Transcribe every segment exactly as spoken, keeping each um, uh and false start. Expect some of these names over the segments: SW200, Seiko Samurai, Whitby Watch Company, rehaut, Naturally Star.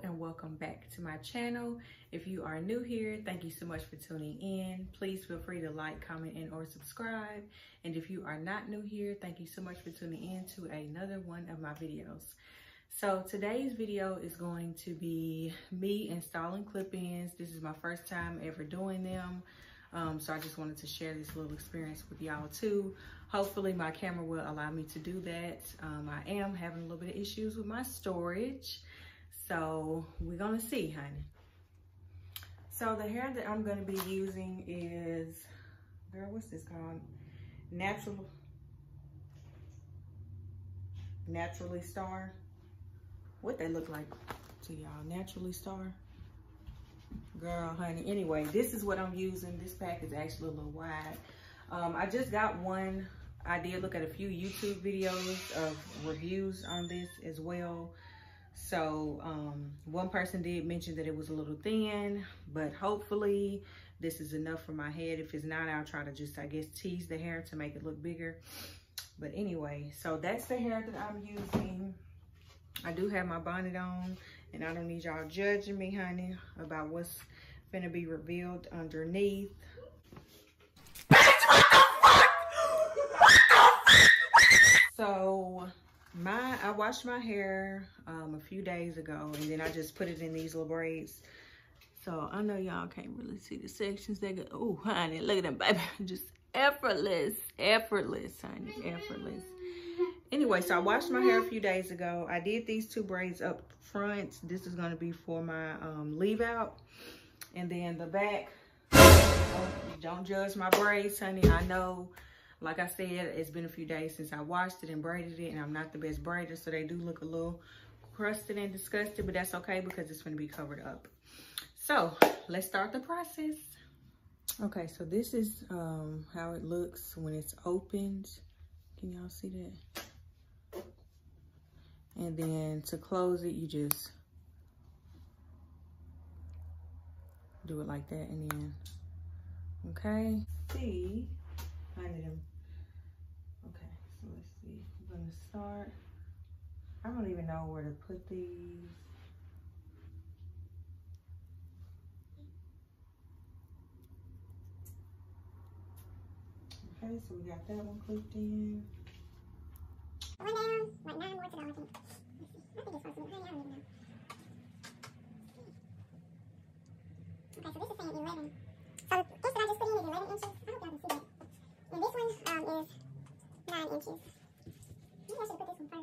Hello and welcome back to my channel. If you are new here, thank you so much for tuning in. Please feel free to like, comment, and or subscribe. And if you are not new here, thank you so much for tuning in to another one of my videos. So today's video is going to be me installing clip-ins. This is my first time ever doing them. Um, so I just wanted to share this little experience with y'all too. Hopefully my camera will allow me to do that. Um, I am having a little bit of issues with my storage. So we're gonna see, honey. So the hair that I'm gonna be using is, girl, what's this called? Natural, Naturally Star. What they look like to y'all, Naturally Star. Girl, honey, anyway, this is what I'm using. This pack is actually a little wide. Um, I just got one. I did look at a few YouTube videos of reviews on this as well. So um, one person did mention that it was a little thin, but hopefully this is enough for my head. If it's not, I'll try to just, I guess, tease the hair to make it look bigger. But anyway, so that's the hair that I'm using. I do have my bonnet on, and I don't need y'all judging me, honey, about what's gonna be revealed underneath. So my, I washed my hair um, a few days ago, and then I just put it in these little braids. So I know y'all can't really see the sections that go. Oh, honey, look at them, baby. Just effortless, effortless, honey, effortless. Anyway, so I washed my hair a few days ago. I did these two braids up front. This is gonna be for my um, leave out. And then the back, oh, don't judge my braids, honey. I know, like I said, it's been a few days since I washed it and braided it, and I'm not the best braider, so they do look a little crusted and disgusted, but that's okay because it's gonna be covered up. So let's start the process. Okay, so this is um, how it looks when it's opened. Can y'all see that? And then to close it, you just do it like that, and then, okay. See, I need them. Okay, so let's see. I'm gonna start. I don't even know where to put these. Okay, so we got that one clipped in. One down, like nine more to go, I think. I think it's possible. I don't even know. Okay, so this is saying eleven. So this that I just put in is eleven inches. I hope y'all can see that. And this one um, is nine inches. Maybe I should put this one first. I don't know,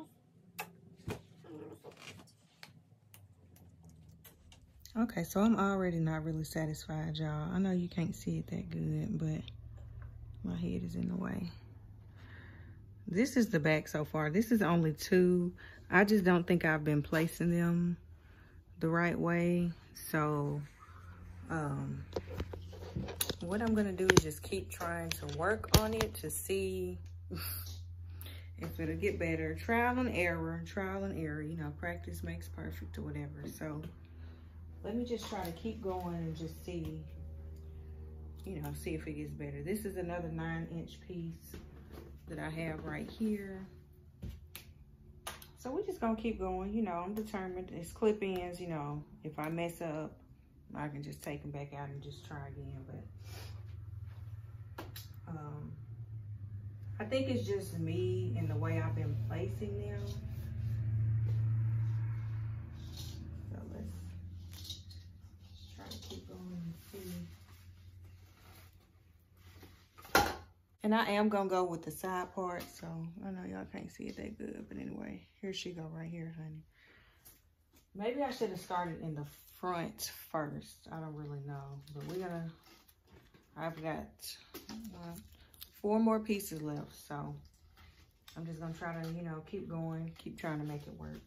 let's see. Okay, so I'm already not really satisfied, y'all. I know you can't see it that good, but my head is in the way. This is the back so far. This is only two. I just don't think I've been placing them the right way. So um, what I'm gonna do is just keep trying to work on it to see if it'll get better. Trial and error, trial and error. You know, practice makes perfect or whatever. So let me just try to keep going and just see, you know, see if it gets better. This is another nine inch piece that I have right here. So we're just gonna keep going. You know, I'm determined. It's clip-ins, you know, if I mess up, I can just take them back out and just try again. But um, I think it's just me and the way I've been placing them. So let's try to keep going and see. And I am gonna go with the side part, so I know y'all can't see it that good, but anyway, here she go right here, honey. Maybe I should have started in the front first. I don't really know, but we're gonna, I've got uh, four more pieces left, so I'm just gonna try to, you know, keep going, keep trying to make it work.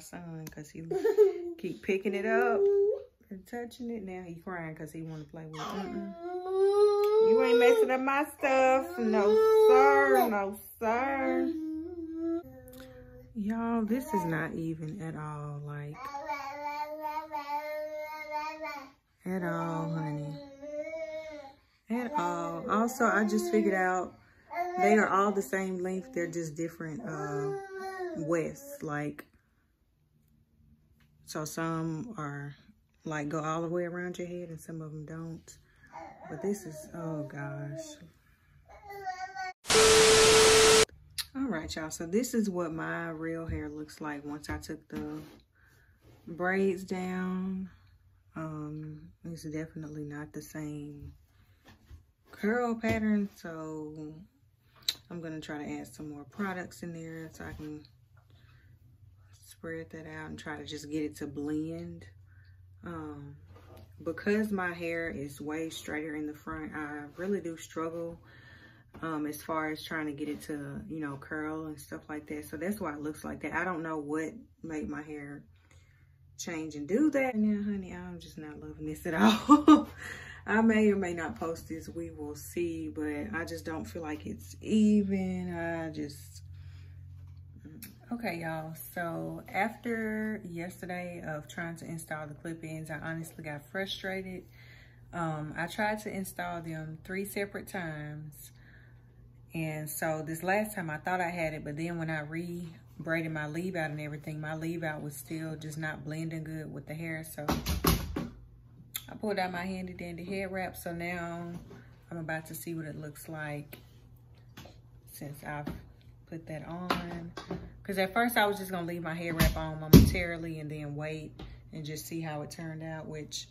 son because he keep picking it up and touching it. Now he crying because he want to play with it. Mm-mm. You ain't messing up my stuff. No, sir. No, sir. Y'all, this is not even at all, like, at all, honey. At all. Also, I just figured out they are all the same length. They're just different uh, widths. Like, so some are, like, go all the way around your head and some of them don't. But this is, oh gosh. All right, y'all. So this is what my real hair looks like once I took the braids down. Um, it's definitely not the same curl pattern, so I'm gonna try to add some more products in there so I can spread that out and try to just get it to blend. Um, because my hair is way straighter in the front, I really do struggle um, as far as trying to get it to, you know, curl and stuff like that. So that's why it looks like that. I don't know what made my hair change and do that. Now, honey, I'm just not loving this at all. I may or may not post this. We will see, but I just don't feel like it's even. I just... Okay, y'all. So after yesterday of trying to install the clip-ins, I honestly got frustrated. Um, I tried to install them three separate times. And so this last time I thought I had it, but then when I re-braided my leave out and everything, my leave out was still just not blending good with the hair. So I pulled out my handy dandy head wrap. So now I'm about to see what it looks like since I've put that on. Because at first I was just going to leave my hair wrap on momentarily and then wait and just see how it turned out, which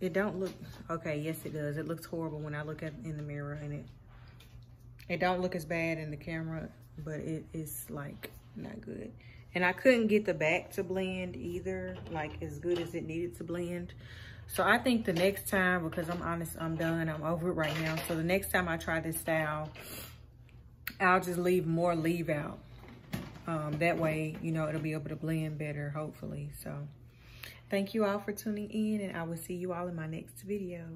it don't look, okay, yes it does. It looks horrible when I look at in the mirror, and it, it don't look as bad in the camera, but it is like not good. And I couldn't get the back to blend either, like as good as it needed to blend. So I think the next time, because I'm honest, I'm done, I'm over it right now. So the next time I try this style, I'll just leave more leave out. Um, that way, you know, it'll be able to blend better, hopefully. So thank you all for tuning in, and I will see you all in my next video.